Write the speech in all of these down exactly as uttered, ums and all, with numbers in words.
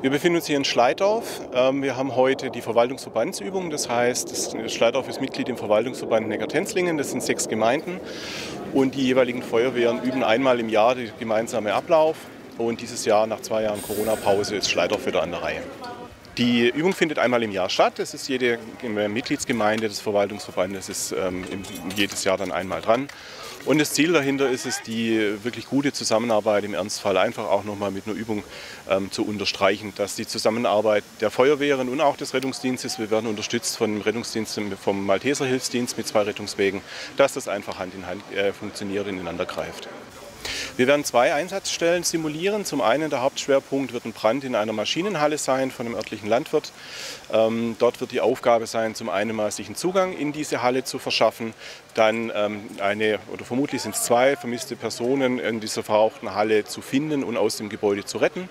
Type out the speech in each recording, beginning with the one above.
Wir befinden uns hier in Schlaitdorf. Wir haben heute die Verwaltungsverbandsübung. Das heißt, Schlaitdorf ist Mitglied im Verwaltungsverband Neckartenzlingen. Das sind sechs Gemeinden. Und die jeweiligen Feuerwehren üben einmal im Jahr den gemeinsamen Ablauf. Und dieses Jahr, nach zwei Jahren Corona-Pause, ist Schlaitdorf wieder an der Reihe. Die Übung findet einmal im Jahr statt. Es ist jede Mitgliedsgemeinde des Verwaltungsverbandes ist jedes Jahr dann einmal dran. Und das Ziel dahinter ist es, die wirklich gute Zusammenarbeit im Ernstfall einfach auch nochmal mit einer Übung ähm, zu unterstreichen, dass die Zusammenarbeit der Feuerwehren und auch des Rettungsdienstes, wir werden unterstützt vom Rettungsdienst, vom Malteser Hilfsdienst mit zwei Rettungswegen, dass das einfach Hand in Hand äh, funktioniert und ineinander greift. Wir werden zwei Einsatzstellen simulieren. Zum einen der Hauptschwerpunkt wird ein Brand in einer Maschinenhalle sein von einem örtlichen Landwirt. Ähm, dort wird die Aufgabe sein, zum einen mal sich einen Zugang in diese Halle zu verschaffen, dann ähm, eine, oder vermutlich sind es zwei, vermisste Personen in dieser verrauchten Halle zu finden und aus dem Gebäude zu retten.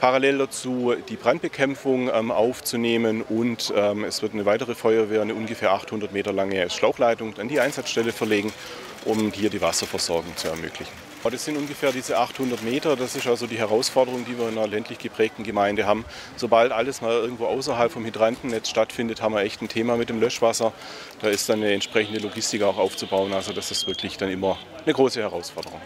Parallel dazu die Brandbekämpfung ähm, aufzunehmen und ähm, es wird eine weitere Feuerwehr, eine ungefähr achthundert Meter lange Schlauchleitung an die Einsatzstelle verlegen, um hier die Wasserversorgung zu ermöglichen. Das sind ungefähr diese achthundert Meter, das ist also die Herausforderung, die wir in einer ländlich geprägten Gemeinde haben. Sobald alles mal irgendwo außerhalb vom Hydrantennetz stattfindet, haben wir echt ein Thema mit dem Löschwasser. Da ist dann eine entsprechende Logistik auch aufzubauen, also das ist wirklich dann immer eine große Herausforderung.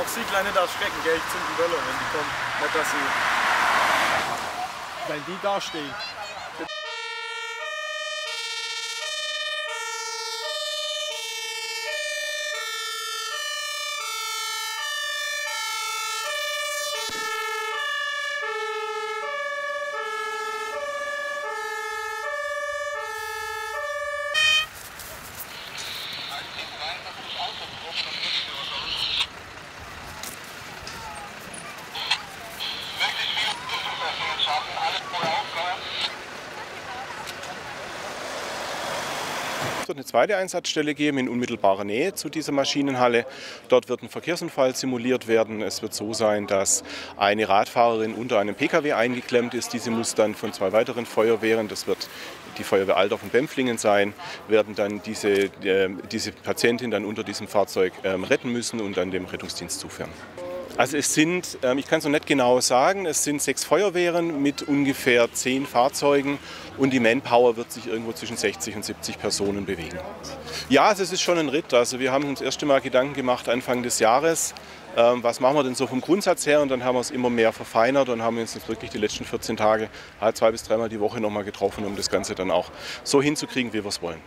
Auch sie kleine da schrecken, gell? Ich zünd die Welle, wenn die kommen. Nicht, dass sie. Wenn die da stehen. Es wird eine zweite Einsatzstelle geben in unmittelbarer Nähe zu dieser Maschinenhalle. Dort wird ein Verkehrsunfall simuliert werden. Es wird so sein, dass eine Radfahrerin unter einem P K W eingeklemmt ist. Diese muss dann von zwei weiteren Feuerwehren, das wird die Feuerwehr Altdorf und Bempflingen sein, werden dann diese, äh, diese Patientin dann unter diesem Fahrzeug äh, retten müssen und dann dem Rettungsdienst zuführen. Also es sind, ich kann es noch nicht genau sagen, es sind sechs Feuerwehren mit ungefähr zehn Fahrzeugen und die Manpower wird sich irgendwo zwischen sechzig und siebzig Personen bewegen. Ja, also es ist schon ein Ritt. Also wir haben uns das erste Mal Gedanken gemacht Anfang des Jahres, was machen wir denn so vom Grundsatz her, und dann haben wir es immer mehr verfeinert und haben uns jetzt wirklich die letzten vierzehn Tage zwei bis dreimal die Woche nochmal getroffen, um das Ganze dann auch so hinzukriegen, wie wir es wollen.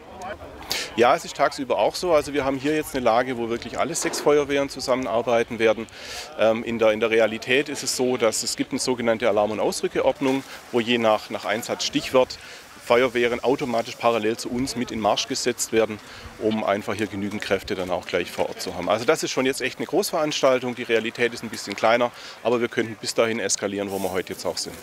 Ja, es ist tagsüber auch so. Also wir haben hier jetzt eine Lage, wo wirklich alle sechs Feuerwehren zusammenarbeiten werden. Ähm, in der, in der Realität ist es so, dass es gibt eine sogenannte Alarm- und Ausrückeordnung, wo je nach, nach Einsatzstichwort Feuerwehren automatisch parallel zu uns mit in Marsch gesetzt werden, um einfach hier genügend Kräfte dann auch gleich vor Ort zu haben. Also das ist schon jetzt echt eine Großveranstaltung. Die Realität ist ein bisschen kleiner, aber wir könnten bis dahin eskalieren, wo wir heute jetzt auch sind.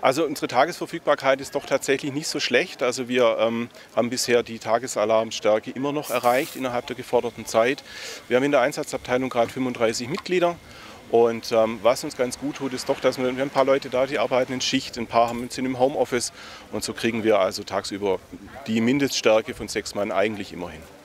Also unsere Tagesverfügbarkeit ist doch tatsächlich nicht so schlecht. Also wir ähm, haben bisher die Tagesalarmstärke immer noch erreicht innerhalb der geforderten Zeit. Wir haben in der Einsatzabteilung gerade fünfunddreißig Mitglieder. Und ähm, was uns ganz gut tut, ist doch, dass wir, wir haben ein paar Leute da, die arbeiten in Schicht, ein paar haben, sind im Homeoffice. Und so kriegen wir also tagsüber die Mindeststärke von sechs Mann eigentlich immer hin.